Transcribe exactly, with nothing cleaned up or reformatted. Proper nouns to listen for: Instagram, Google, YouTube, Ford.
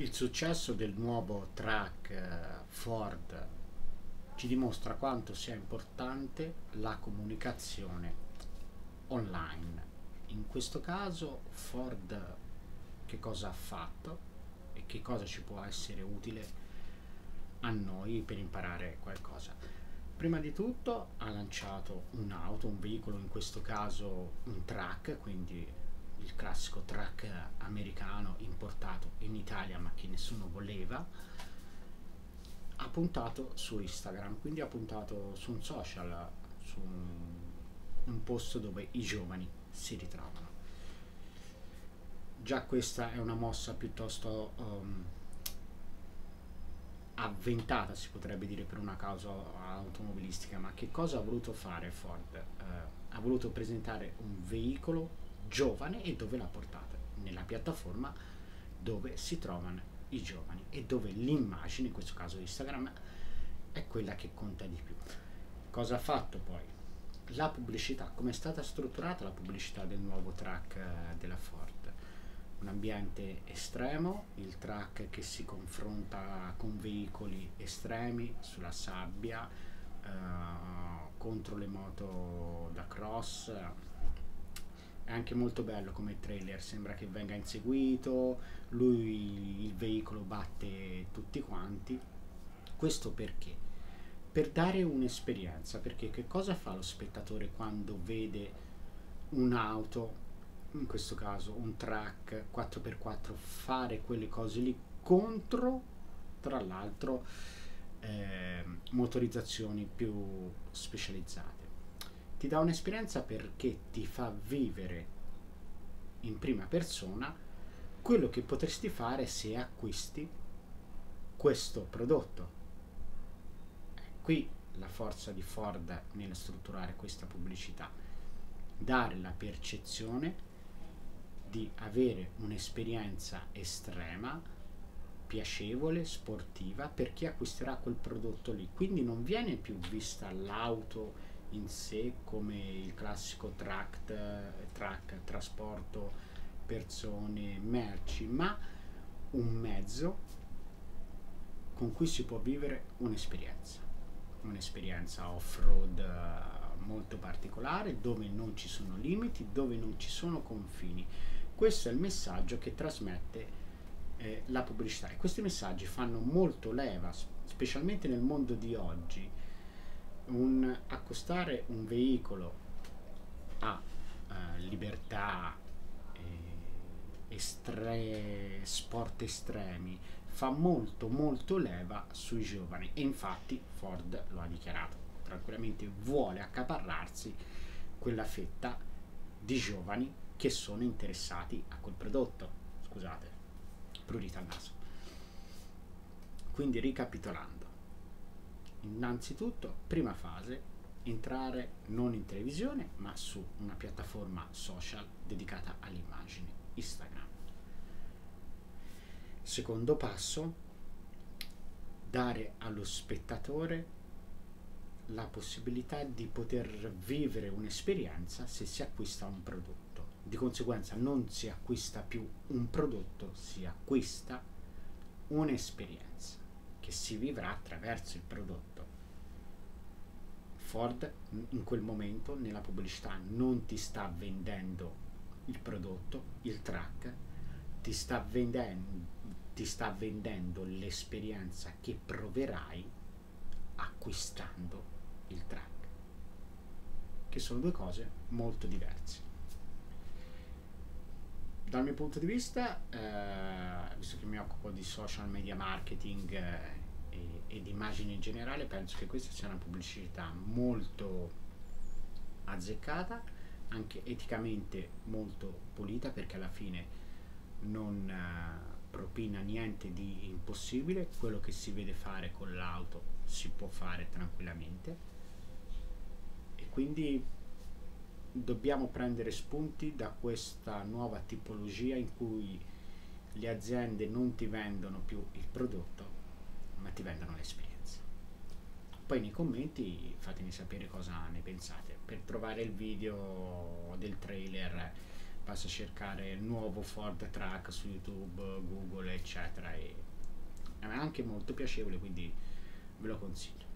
Il successo del nuovo track Ford ci dimostra quanto sia importante la comunicazione online. In questo caso Ford che cosa ha fatto e che cosa ci può essere utile a noi per imparare qualcosa. Prima di tutto ha lanciato un'auto, un veicolo, in questo caso un truck, quindi il classico truck americano importato in Italia ma che nessuno voleva. Ha puntato su Instagram, quindi ha puntato su un social, su un, un posto dove i giovani si ritrovano. Già questa è una mossa piuttosto um, avventata, si potrebbe dire, per una causa automobilistica. Ma che cosa ha voluto fare Ford? Eh, ha voluto presentare un veicolo giovane, e dove l'ha portata? Nella piattaforma dove si trovano i giovani e dove l'immagine, in questo caso Instagram, è quella che conta di più. Cosa ha fatto poi? La pubblicità, come è stata strutturata la pubblicità del nuovo track della Ford? Un ambiente estremo, il track che si confronta con veicoli estremi sulla sabbia, eh, contro le moto da cross. È anche molto bello come trailer, sembra che venga inseguito, lui, il veicolo, batte tutti quanti. Questo perché? Per dare un'esperienza, perché che cosa fa lo spettatore quando vede un'auto, in questo caso un truck quattro per quattro, fare quelle cose lì contro, tra l'altro, eh, motorizzazioni più specializzate? Ti dà un'esperienza perché ti fa vivere in prima persona quello che potresti fare se acquisti questo prodotto. Qui la forza di Ford nel strutturare questa pubblicità: dare la percezione di avere un'esperienza estrema, piacevole, sportiva per chi acquisterà quel prodotto lì. Quindi non viene più vista l'auto in sé come il classico tract, track, trasporto persone, merci, ma un mezzo con cui si può vivere un'esperienza, un'esperienza off-road molto particolare, dove non ci sono limiti, dove non ci sono confini. Questo è il messaggio che trasmette eh, la pubblicità, e questi messaggi fanno molto leva, specialmente nel mondo di oggi. Un accostare un veicolo a eh, libertà, eh, estre, sport estremi, fa molto molto leva sui giovani, e infatti Ford lo ha dichiarato tranquillamente: vuole accaparrarsi quella fetta di giovani che sono interessati a quel prodotto. Scusate, prurito al naso. Quindi, ricapitolando, innanzitutto, prima fase, entrare non in televisione ma su una piattaforma social dedicata all'immagine, Instagram. Secondo passo, dare allo spettatore la possibilità di poter vivere un'esperienza se si acquista un prodotto. Di conseguenza non si acquista più un prodotto, si acquista un'esperienza che si vivrà attraverso il prodotto. Ford in quel momento nella pubblicità non ti sta vendendo il prodotto, il track, ti sta vendendo ti sta vendendo l'esperienza che proverai acquistando il track, che sono due cose molto diverse. Dal mio punto di vista, eh, visto che mi occupo di social media marketing eh, e, e di immagine in generale, penso che questa sia una pubblicità molto azzeccata, anche eticamente molto pulita, perché alla fine non eh, propina niente di impossibile. Quello che si vede fare con l'auto si può fare tranquillamente, e quindi dobbiamo prendere spunti da questa nuova tipologia in cui le aziende non ti vendono più il prodotto ma ti vendono l'esperienza. Poi nei commenti fatemi sapere cosa ne pensate. Per trovare il video del trailer basta cercare il nuovo Ford Track su YouTube, Google eccetera, e è anche molto piacevole, quindi ve lo consiglio.